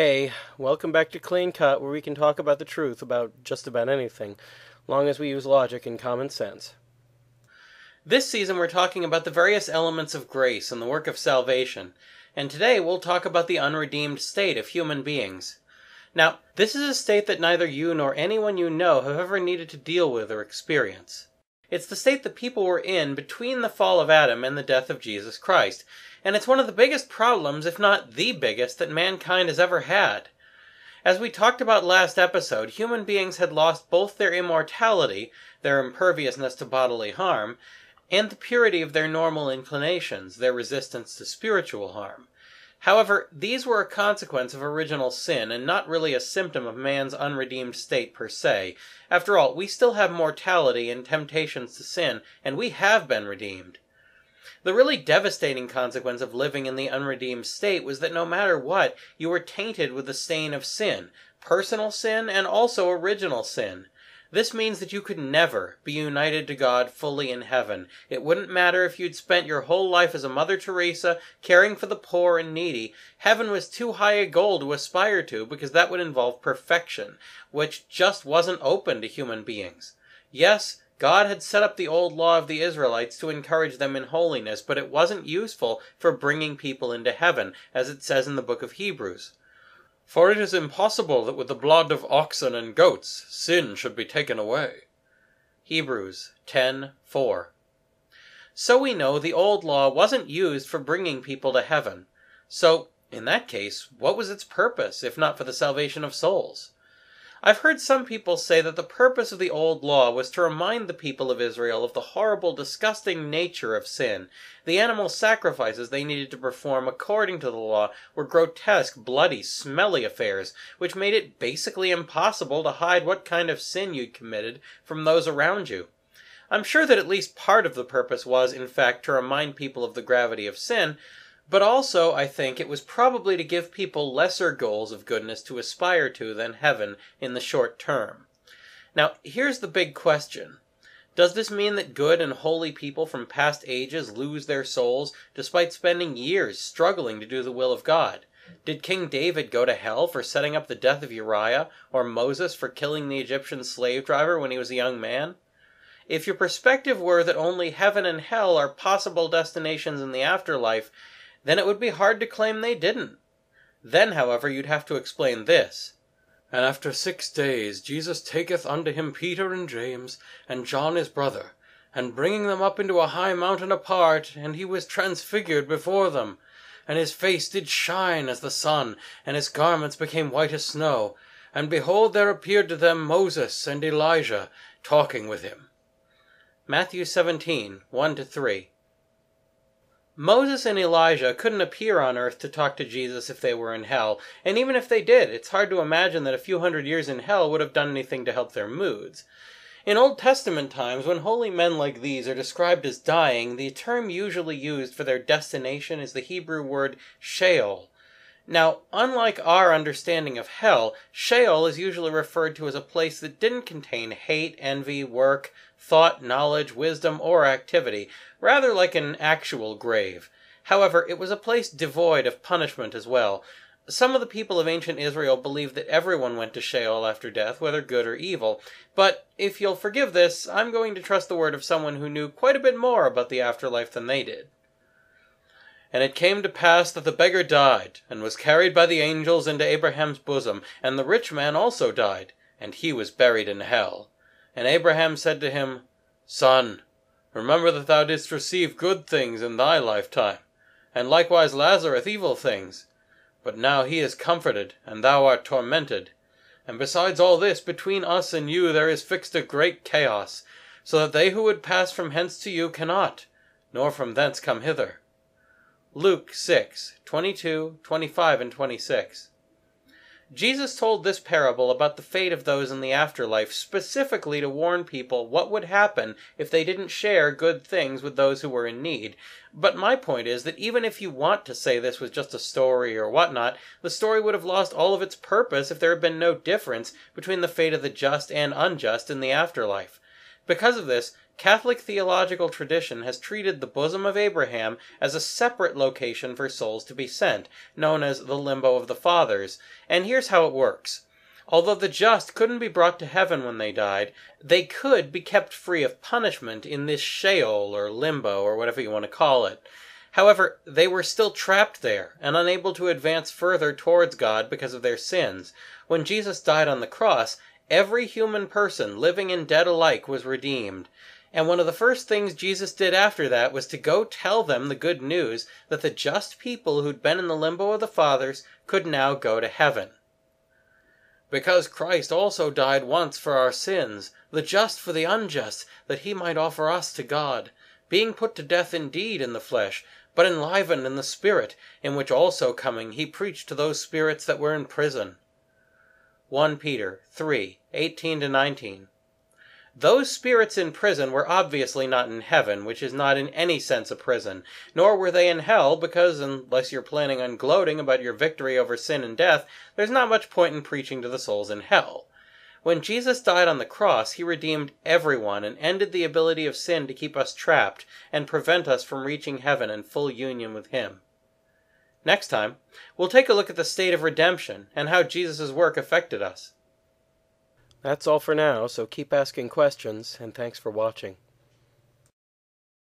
Hey, welcome back to Clean Cut, where we can talk about the truth about just about anything, long as we use logic and common sense. This season we're talking about the various elements of grace and the work of salvation, and today we'll talk about the unredeemed state of human beings. Now, this is a state that neither you nor anyone you know have ever needed to deal with or experience. It's the state the people were in between the fall of Adam and the death of Jesus Christ, and it's one of the biggest problems, if not the biggest, that mankind has ever had. As we talked about last episode, human beings had lost both their immortality, their imperviousness to bodily harm, and the purity of their normal inclinations, their resistance to spiritual harm. However, these were a consequence of original sin and not really a symptom of man's unredeemed state per se. After all, we still have mortality and temptations to sin, and we have been redeemed. The really devastating consequence of living in the unredeemed state was that no matter what, you were tainted with the stain of sin, personal sin and also original sin. This means that you could never be united to God fully in heaven. It wouldn't matter if you'd spent your whole life as a Mother Teresa, caring for the poor and needy. Heaven was too high a goal to aspire to because that would involve perfection, which just wasn't open to human beings. Yes, God had set up the old law of the Israelites to encourage them in holiness, but it wasn't useful for bringing people into heaven, as it says in the book of Hebrews. For it is impossible that with the blood of oxen and goats sin should be taken away. Hebrews 10:4. So we know the old law wasn't used for bringing people to heaven. So, in that case, what was its purpose, if not for the salvation of souls? I've heard some people say that the purpose of the old law was to remind the people of Israel of the horrible, disgusting nature of sin. The animal sacrifices they needed to perform according to the law were grotesque, bloody, smelly affairs, which made it basically impossible to hide what kind of sin you'd committed from those around you. I'm sure that at least part of the purpose was, in fact, to remind people of the gravity of sin, but also, I think, it was probably to give people lesser goals of goodness to aspire to than heaven in the short term. Now, here's the big question. Does this mean that good and holy people from past ages lose their souls despite spending years struggling to do the will of God? Did King David go to hell for setting up the death of Uriah, or Moses for killing the Egyptian slave driver when he was a young man? If your perspective were that only heaven and hell are possible destinations in the afterlife, then it would be hard to claim they didn't. Then, however, you'd have to explain this. And after 6 days Jesus taketh unto him Peter and James, and John his brother, and bringing them up into a high mountain apart, and he was transfigured before them. And his face did shine as the sun, and his garments became white as snow. And behold, there appeared to them Moses and Elijah, talking with him. Matthew 17:1-3. Moses and Elijah couldn't appear on earth to talk to Jesus if they were in hell, and even if they did, it's hard to imagine that a few hundred years in hell would have done anything to help their moods. In Old Testament times, when holy men like these are described as dying, the term usually used for their destination is the Hebrew word Sheol. Now, unlike our understanding of hell, Sheol is usually referred to as a place that didn't contain hate, envy, work, thought, knowledge, wisdom, or activity, rather like an actual grave. However, it was a place devoid of punishment as well. Some of the people of ancient Israel believed that everyone went to Sheol after death, whether good or evil, but if you'll forgive this, I'm going to trust the word of someone who knew quite a bit more about the afterlife than they did. And it came to pass that the beggar died, and was carried by the angels into Abraham's bosom, and the rich man also died, and he was buried in hell. And Abraham said to him, Son, remember that thou didst receive good things in thy lifetime, and likewise Lazarus evil things. But now he is comforted, and thou art tormented. And besides all this, between us and you there is fixed a great chaos, so that they who would pass from hence to you cannot, nor from thence come hither. Luke 6:22, 25, and 26. Jesus told this parable about the fate of those in the afterlife specifically to warn people what would happen if they didn't share good things with those who were in need. But my point is that even if you want to say this was just a story or whatnot, the story would have lost all of its purpose if there had been no difference between the fate of the just and unjust in the afterlife. Because of this, Catholic theological tradition has treated the bosom of Abraham as a separate location for souls to be sent, known as the limbo of the fathers, and here's how it works. Although the just couldn't be brought to heaven when they died, they could be kept free of punishment in this Sheol or limbo or whatever you want to call it. However, they were still trapped there and unable to advance further towards God because of their sins. When Jesus died on the cross, every human person, living and dead alike, was redeemed. And one of the first things Jesus did after that was to go tell them the good news that the just people who'd been in the limbo of the fathers could now go to heaven. Because Christ also died once for our sins, the just for the unjust, that he might offer us to God, being put to death indeed in the flesh, but enlivened in the Spirit, in which also coming he preached to those spirits that were in prison. 1 Peter 3:18-19. Those spirits in prison were obviously not in heaven, which is not in any sense a prison, nor were they in hell, because, unless you're planning on gloating about your victory over sin and death, there's not much point in preaching to the souls in hell. When Jesus died on the cross, he redeemed everyone and ended the ability of sin to keep us trapped and prevent us from reaching heaven in full union with him. Next time, we'll take a look at the state of redemption and how Jesus' work affected us. That's all for now, so keep asking questions, and thanks for watching.